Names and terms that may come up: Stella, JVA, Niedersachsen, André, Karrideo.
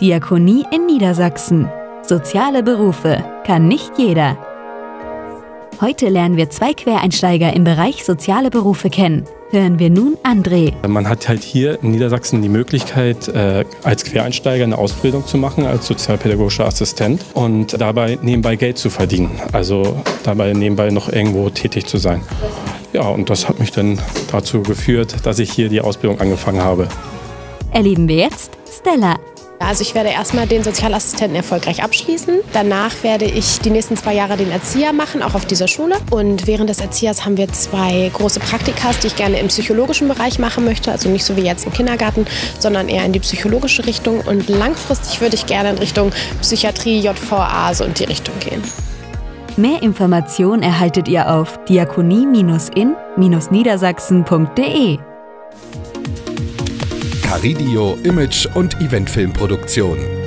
Diakonie in Niedersachsen. Soziale Berufe. Kann nicht jeder. Heute lernen wir zwei Quereinsteiger im Bereich soziale Berufe kennen. Hören wir nun André. Man hat halt hier in Niedersachsen die Möglichkeit, als Quereinsteiger eine Ausbildung zu machen, als sozialpädagogischer Assistent und dabei nebenbei Geld zu verdienen, also dabei nebenbei noch irgendwo tätig zu sein. Ja, und das hat mich dann dazu geführt, dass ich hier die Ausbildung angefangen habe. Erleben wir jetzt Stella. Also ich werde erstmal den Sozialassistenten erfolgreich abschließen. Danach werde ich die nächsten 2 Jahre den Erzieher machen, auch auf dieser Schule. Und während des Erziehers haben wir 2 große Praktikas, die ich gerne im psychologischen Bereich machen möchte. Also nicht so wie jetzt im Kindergarten, sondern eher in die psychologische Richtung. Und langfristig würde ich gerne in Richtung Psychiatrie, JVA, so in die Richtung gehen. Mehr Informationen erhaltet ihr auf diakonie-in-niedersachsen.de. Karrideo Image- und Eventfilmproduktion.